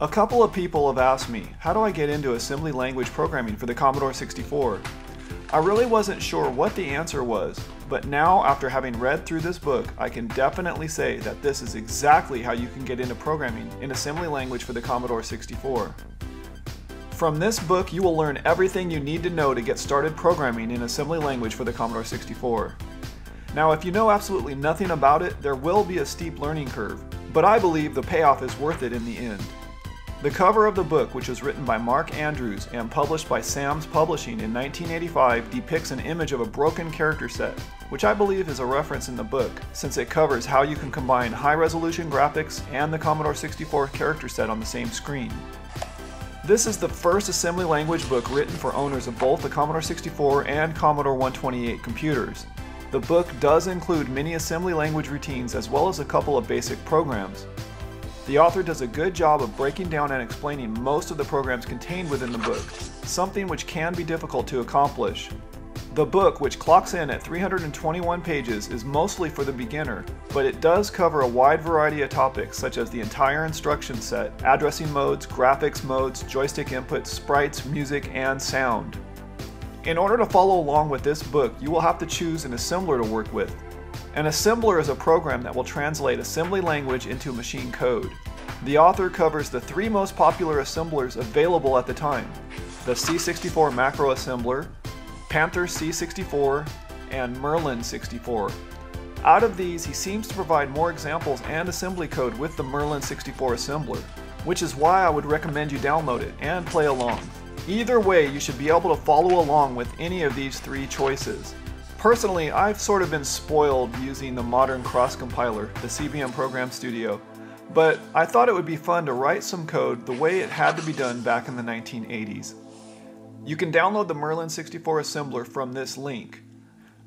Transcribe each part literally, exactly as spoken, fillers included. A couple of people have asked me, how do I get into assembly language programming for the Commodore sixty-four? I really wasn't sure what the answer was, but now after having read through this book, I can definitely say that this is exactly how you can get into programming in assembly language for the Commodore sixty-four. From this book, you will learn everything you need to know to get started programming in assembly language for the Commodore sixty-four. Now, if you know absolutely nothing about it, there will be a steep learning curve, but I believe the payoff is worth it in the end. The cover of the book, which was written by Mark Andrews and published by Sam's Publishing in nineteen eighty-five, depicts an image of a broken character set, which I believe is a reference in the book, since it covers how you can combine high-resolution graphics and the Commodore sixty-four character set on the same screen. This is the first assembly language book written for owners of both the Commodore sixty-four and Commodore one twenty-eight computers. The book does include many assembly language routines as well as a couple of basic programs. The author does a good job of breaking down and explaining most of the programs contained within the book, something which can be difficult to accomplish. The book, which clocks in at three hundred twenty-one pages, is mostly for the beginner, but it does cover a wide variety of topics such as the entire instruction set, addressing modes, graphics modes, joystick inputs, sprites, music, and sound. In order to follow along with this book, you will have to choose an assembler to work with. An assembler is a program that will translate assembly language into machine code. The author covers the three most popular assemblers available at the time: the C sixty-four Macro Assembler, Panther C sixty-four, and Merlin sixty-four. Out of these, he seems to provide more examples and assembly code with the Merlin sixty-four assembler, which is why I would recommend you download it and play along. Either way, you should be able to follow along with any of these three choices. Personally, I've sort of been spoiled using the modern cross-compiler, the C B M Program Studio, but I thought it would be fun to write some code the way it had to be done back in the nineteen eighties. You can download the Merlin sixty-four assembler from this link.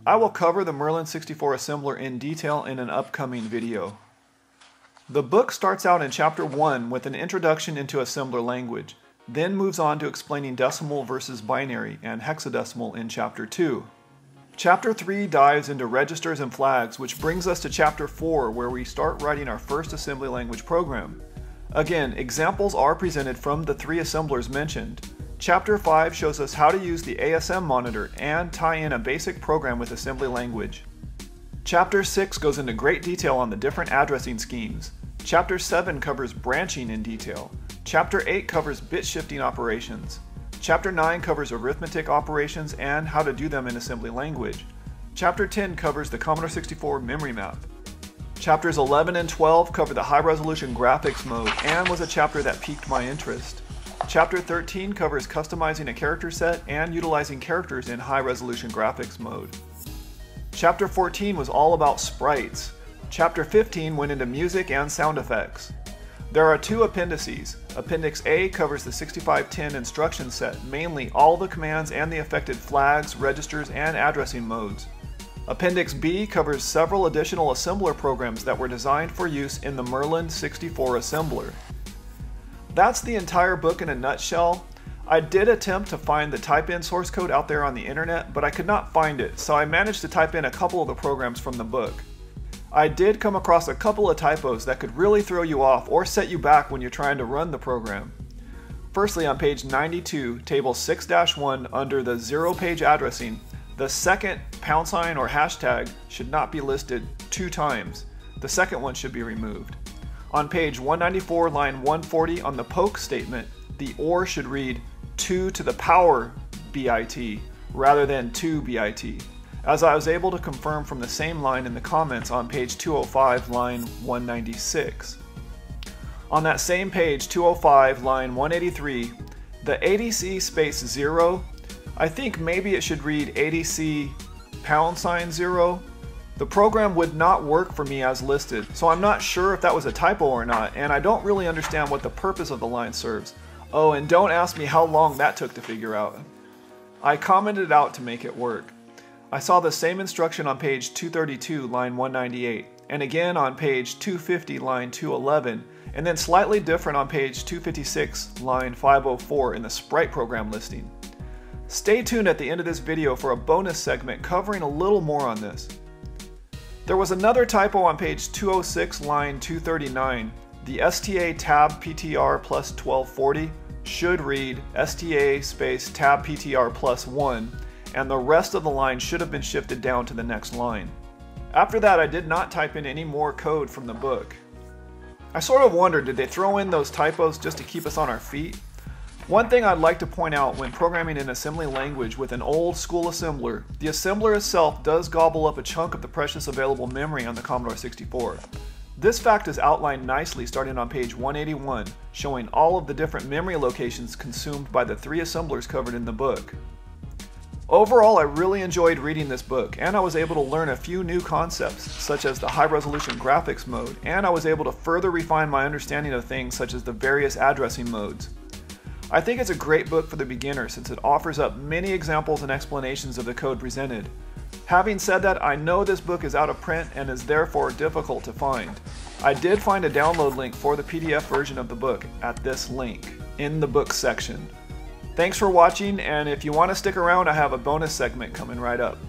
I will cover the Merlin sixty-four assembler in detail in an upcoming video. The book starts out in Chapter one with an introduction into assembler language, then moves on to explaining decimal versus binary and hexadecimal in Chapter two. Chapter three dives into registers and flags, which brings us to Chapter four, where we start writing our first assembly language program. Again, examples are presented from the three assemblers mentioned. Chapter five shows us how to use the A S M monitor and tie in a basic program with assembly language. Chapter six goes into great detail on the different addressing schemes. Chapter seven covers branching in detail. Chapter eight covers bit shifting operations. Chapter nine covers arithmetic operations and how to do them in assembly language. Chapter ten covers the Commodore sixty-four memory map. Chapters eleven and twelve cover the high-resolution graphics mode and was a chapter that piqued my interest. Chapter thirteen covers customizing a character set and utilizing characters in high-resolution graphics mode. Chapter fourteen was all about sprites. Chapter fifteen went into music and sound effects. There are two appendices. Appendix A covers the sixty-five ten instruction set, mainly all the commands and the affected flags, registers, and addressing modes. Appendix B covers several additional assembler programs that were designed for use in the Merlin sixty-four assembler. That's the entire book in a nutshell. I did attempt to find the type-in source code out there on the internet, but I could not find it, so I managed to type in a couple of the programs from the book. I did come across a couple of typos that could really throw you off or set you back when you're trying to run the program. Firstly, on page ninety-two, table six dash one, under the zero page addressing, the second pound sign or hashtag should not be listed two times. The second one should be removed. On page one ninety-four, line one forty, on the poke statement, the or should read two to the power bit rather than two bit. As I was able to confirm from the same line in the comments on page two oh five, line one ninety-six. On that same page two oh five, line one eighty-three, the A D C space zero, I think maybe it should read A D C pound sign zero. The program would not work for me as listed, so I'm not sure if that was a typo or not, and I don't really understand what the purpose of the line serves. Oh, and don't ask me how long that took to figure out. I commented out to make it work. I saw the same instruction on page two thirty-two, line one ninety-eight, and again on page two fifty, line two eleven, and then slightly different on page two fifty-six, line five oh four in the sprite program listing. Stay tuned at the end of this video for a bonus segment covering a little more on this. There was another typo on page two oh six, line two thirty-nine. The S T A tab P T R plus twelve forty should read S T A space tab P T R plus one, and the rest of the line should have been shifted down to the next line. After that, I did not type in any more code from the book. I sort of wondered, did they throw in those typos just to keep us on our feet? One thing I'd like to point out when programming in assembly language with an old school assembler, the assembler itself does gobble up a chunk of the precious available memory on the Commodore sixty-four. This fact is outlined nicely starting on page one eighty-one, showing all of the different memory locations consumed by the three assemblers covered in the book. Overall, I really enjoyed reading this book, and I was able to learn a few new concepts, such as the high-resolution graphics mode, and I was able to further refine my understanding of things such as the various addressing modes. I think it's a great book for the beginner since it offers up many examples and explanations of the code presented. Having said that, I know this book is out of print and is therefore difficult to find. I did find a download link for the P D F version of the book at this link, in the book section. Thanks for watching, and if you want to stick around, I have a bonus segment coming right up.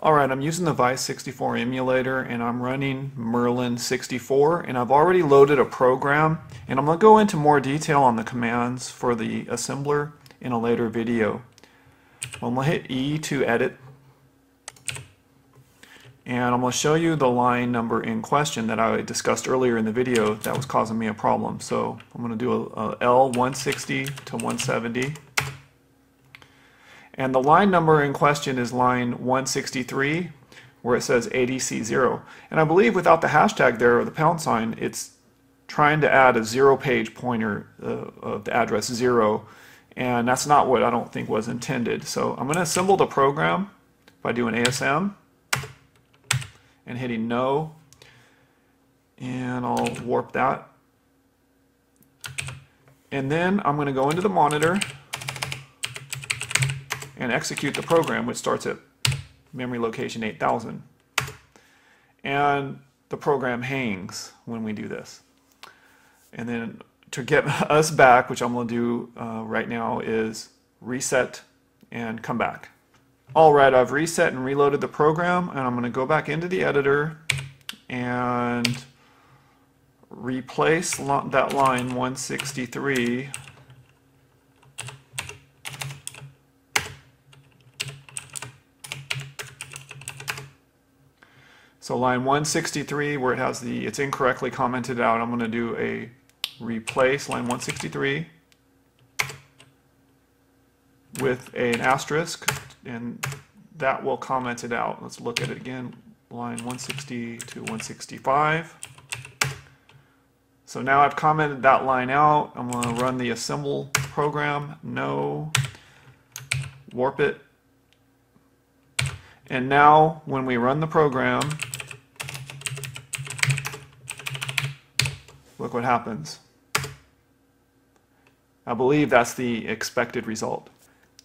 Alright, I'm using the VICE sixty-four emulator, and I'm running Merlin sixty-four, and I've already loaded a program, and I'm going to go into more detail on the commands for the assembler in a later video. I'm going to hit E to edit. And I'm going to show you the line number in question that I discussed earlier in the video that was causing me a problem. So I'm going to do a, a L one sixty to one seventy. And the line number in question is line one sixty-three, where it says A D C zero. And I believe without the hashtag there or the pound sign, it's trying to add a zero page pointer uh, of the address zero. And that's not what I don't think was intended. So I'm going to assemble the program by doing A S M. And hitting no, and I'll warp that, and then I'm going to go into the monitor and execute the program, which starts at memory location eight thousand, and the program hangs when we do this. And then to get us back, which I'm going to do uh, right now, is reset and come back. Alright, I've reset and reloaded the program, and I'm going to go back into the editor and replace that line one sixty-three . So line one sixty-three, where it has the it's incorrectly commented out, I'm going to do a replace line one sixty-three with an asterisk, and that will comment it out. Let's look at it again. Line one sixty to one sixty-five. So now I've commented that line out. I'm going to run the assemble program. No. Warp it. And now when we run the program, look what happens. I believe that's the expected result.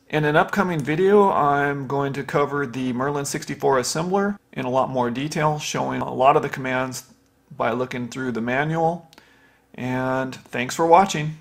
In an upcoming video, I'm going to cover the Merlin sixty-four assembler in a lot more detail, showing a lot of the commands by looking through the manual. And thanks for watching.